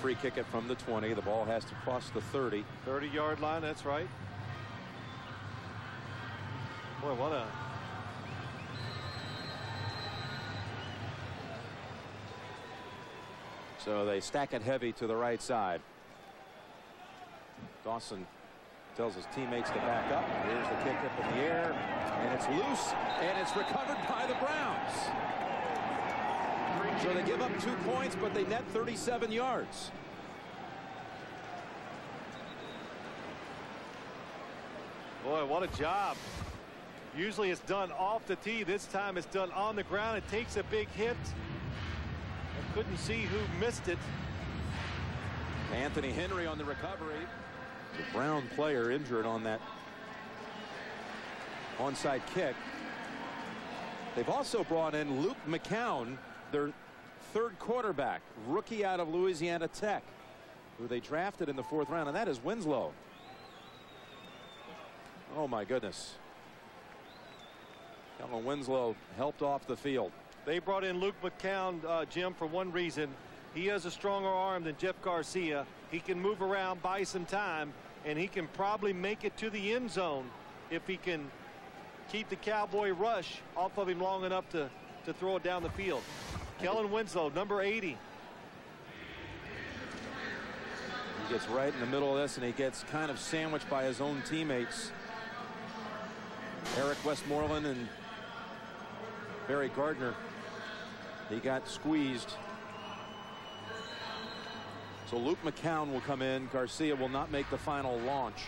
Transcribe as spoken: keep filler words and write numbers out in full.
free kick it from the twenty. The ball has to cross the thirty. thirty-yard line, that's right. Boy, what a... So they stack it heavy to the right side. Dawson tells his teammates to back up. Here's the kick up in the air, and it's loose, and it's recovered by the Browns. So they give up two points, but they net thirty-seven yards. Boy, what a job. Usually it's done off the tee. This time it's done on the ground. It takes a big hit. I couldn't see who missed it. Anthony Henry on the recovery. The Brown player injured on that onside kick. They've also brought in Luke McCown, their third quarterback, rookie out of Louisiana Tech, who they drafted in the fourth round, and that is Winslow. Oh my goodness. Kellen Winslow helped off the field. They brought in Luke McCown, uh, Jim, for one reason. He has a stronger arm than Jeff Garcia. He can move around, buy some time, and he can probably make it to the end zone if he can keep the Cowboy rush off of him long enough to, to throw it down the field. Kellen Winslow, number eighty. He gets right in the middle of this, and he gets kind of sandwiched by his own teammates. Eric Westmoreland and Barry Gardner. He got squeezed. So Luke McCown will come in. Garcia will not make the final launch.